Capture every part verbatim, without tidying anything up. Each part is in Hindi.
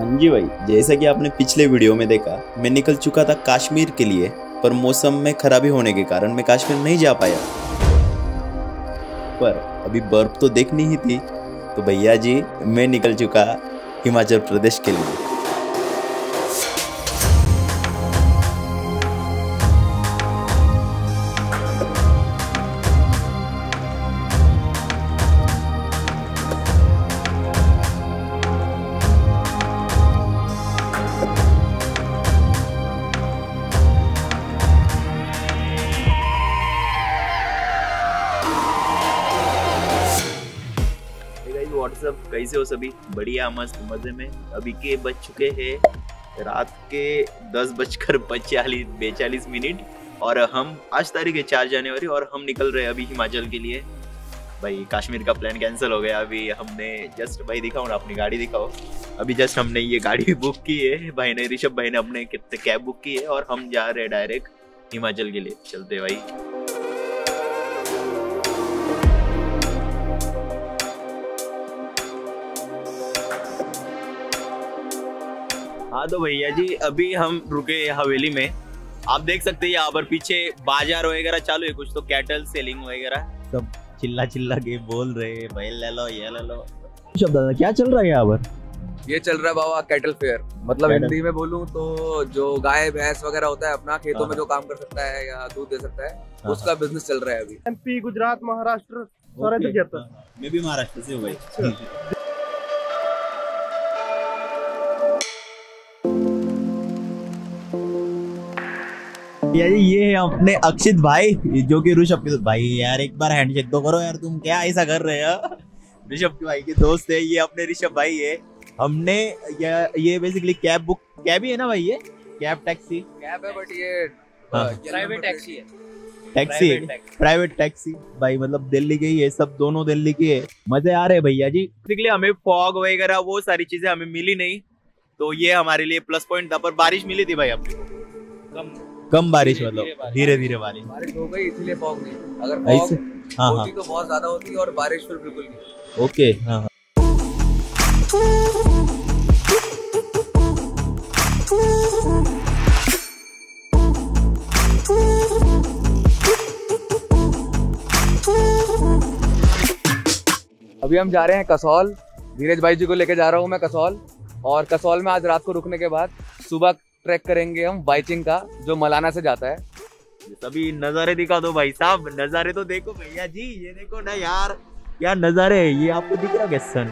हाँ जी भाई, जैसा कि आपने पिछले वीडियो में देखा, मैं निकल चुका था कश्मीर के लिए, पर मौसम में खराबी होने के कारण मैं कश्मीर नहीं जा पाया। पर अभी बर्फ तो देखनी ही थी, तो भैया जी मैं निकल चुका हिमाचल प्रदेश के लिए। व्हाट्सअप, कैसे हो सभी? बढ़िया, मस्त, मजे में। अभी के बज चुके हैं रात के दस बजकर पचालीस बेचालीस मिनट और हम आज तारीख है चार जनवरी और हम निकल रहे हैं अभी हिमाचल के लिए। भाई कश्मीर का प्लान कैंसिल हो गया। अभी हमने जस्ट, भाई दिखाओ ना अपनी गाड़ी, दिखाओ। अभी जस्ट हमने ये गाड़ी बुक की है, भाई ने, ऋषभ भाई ने अपने कैब बुक की है और हम जा रहे हैं डायरेक्ट हिमाचल के लिए। चलते भाई। हाँ तो भैया जी अभी हम रुके हवेली में। आप देख सकते हैं यहाँ पर पीछे बाजार वगैरह चालू है, कुछ तो कैटल सेलिंग वगैरह, सब चिल्ला चिल्ला के बोल रहे हैं, भाई ले लो ये ले लो। शब्द दादा क्या चल रहा है यहाँ पर? ये चल रहा है बाबा कैटल फेयर, मतलब हिंदी में बोलूँ तो जो गाय भैंस वगैरह होता है अपना खेतों में जो काम कर सकता है या दूध दे सकता है, उसका बिजनेस चल रहा है अभी। एमपी, गुजरात, महाराष्ट्र, मैं भी महाराष्ट्र से हूँ भाई। यार ये है अपने अक्षित भाई जो कि ऋषभ के दोस्त। भाई यार एक बार हैंडशेक तो करो यार, तुम क्या ऐसा कर रहे हो? ऋषभ के भाई के दोस्त है ये, अपने ऋषभ भाई है। हमने ये बेसिकली कैब बुक, कैब ही है ना भाई, ये कैब टैक्सी कैब है बट ये प्राइवेट टैक्सी है, टैक्सी प्राइवेट टैक्सी भाई, मतलब दिल्ली के ही है, सब दोनों दिल्ली के है। मजे आ रहे हैं भैया जी। बेसिकली हमें फॉग वगैरह वो सारी चीजें हमें मिली नहीं, तो ये हमारे लिए प्लस पॉइंट था। पर बारिश मिली थी भाई अपने को, कम बारिश, मतलब धीरे धीरे बारिश बारिश हो गई, इसलिए फॉग नहीं। अगर फॉग हाँ, होती तो बहुत ज्यादा होती और बारिश फिर बिल्कुल नहीं। ओके हाँ। अभी हम जा रहे हैं कसौल, धीरज भाई जी को लेके जा रहा हूँ मैं कसौल, और कसौल में आज रात को रुकने के बाद सुबह ट्रैक करेंगे हम वाइचिन का, जो मलाना से जाता है। सभी नजारे दिखा दो भाई साहब, नजारे तो देखो भैया जी, ये देखो ना यार, यार नजारे ये आपको दिख रहा है सन।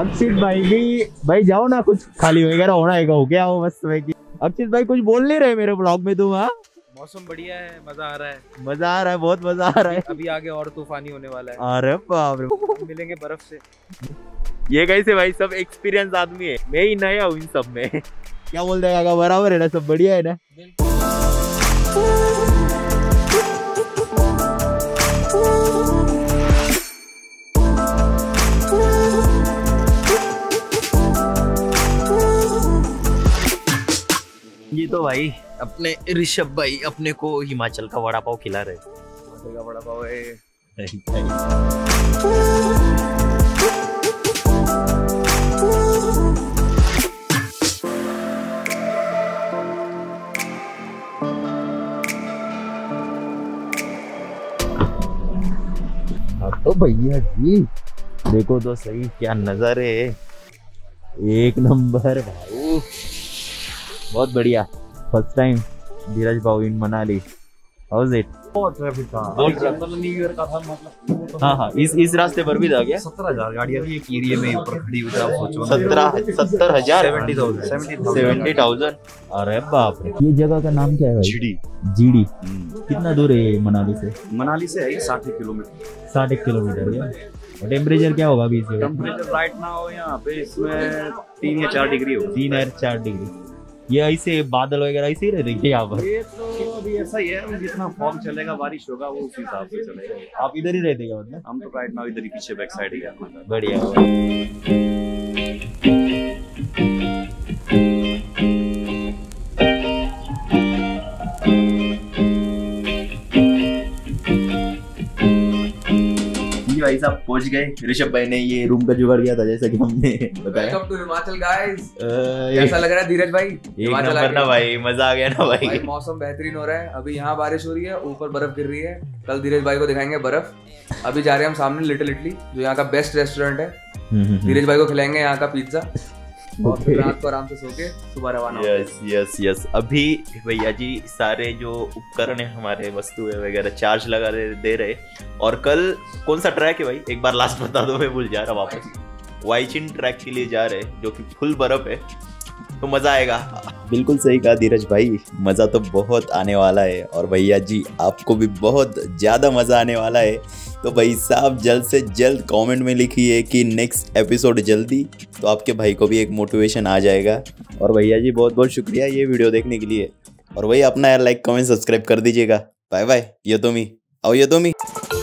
अक्षित भाई भी, भाई जाओ ना, कुछ खाली वगैरह होना है हो क्या हो बस की। अक्षित भाई कुछ बोल नहीं रहे मेरे ब्लॉग में तुम। हाँ मौसम बढ़िया है, मजा आ रहा है, मजा आ रहा है, बहुत मजा आ रहा है। अभी आगे और तूफानी होने वाला है। अरे बाप रे, मिलेंगे बर्फ से। ये कैसे भाई, सब एक्सपीरियंस आदमी है, मैं ही नया हूँ इन सब में। क्या बोल देगा, बराबर है ना, सब बढ़िया है ना। ये तो भाई अपने ऋषभ भाई अपने को हिमाचल का वड़ा पाव खिला रहे। हिमाचल का वड़ा पाव है। तो भैया जी देखो तो सही, क्या नजारे, एक नंबर भाई, बहुत बढ़िया। फर्स्ट टाइम धीरज भाव in Manali, how is it? बहुत ट्रैफिक था, न्यू ईयर का था मतलब। हाँ हाँ, इस इस रास्ते पर भी था क्या? सत्रह हजार गाड़ियां एक एरिया में ऊपर खड़ी हुई था, सोचो सत्रह सत्तर हजार, सेवेंटी थाउजेंड सेवेंटी थाउजेंड। अरे बाप रे। ये जगह का नाम क्या है भाई? जीडी। जीडी कितना दूर है मनाली से? मनाली से है साठ किलोमीटर, साठ किलोमीटर। और टेम्परेचर क्या होगा अभी? टेम्परेचर राइट नाउ यहाँ पे इसमें तीन या चार डिग्री होगा, तीन या चार डिग्री। ये ऐसे बादल वगैरह ऐसे ही रहेंगे यहाँ पर? ये तो अभी ऐसा ही है, जितना फॉग चलेगा, बारिश होगा, वो उसी हिसाब से चलेगा। आप इधर ही रहते क्या मतलब? हम तो राइट नाउ इधर ही पीछे बैक साइड ही है। बढ़िया। भाई साहब पहुंच गए। ऋषभ भाई ने ये रूम का जुगाड़ किया था जैसा कि हमने बताया। Welcome to Himachal guys. कैसा लग रहा है धीरज भाई? एक नंबर ना भाई, मजा आ गया ना भाई। भाई मौसम बेहतरीन हो रहा है, अभी यहाँ बारिश हो रही है, ऊपर बर्फ गिर रही है। कल धीरज भाई को दिखाएंगे बर्फ। अभी जा रहे हैं हम सामने लिटिल इटली, जो यहाँ का बेस्ट रेस्टोरेंट है। धीरज भाई को खिलाएंगे यहाँ का पिज्जा। Okay. रात को आराम से सो के सुबह रवाना। Yes yes yes. अभी भैया जी सारे जो उपकरण है हमारे, वस्तुएं वगैरह चार्ज लगा दे रहे। और कल कौन सा ट्रैक है भाई, एक बार लास्ट बता दो, मैं भूल जा रहा हूँ। वापस वाइचिन ट्रैक के लिए जा रहे हैं, जो कि फुल बर्फ है, तो मजा आएगा। बिल्कुल सही कहा धीरज भाई, मजा तो बहुत आने वाला है। और भैया जी आपको भी बहुत ज्यादा मजा आने वाला है। तो भाई साहब जल्द से जल्द कमेंट में लिखिए कि नेक्स्ट एपिसोड जल्दी, तो आपके भाई को भी एक मोटिवेशन आ जाएगा। और भैया जी बहुत बहुत शुक्रिया ये वीडियो देखने के लिए। और वही अपना यार लाइक कमेंट सब्सक्राइब कर दीजिएगा। Bye bye. यतोमी आओ यतोमी।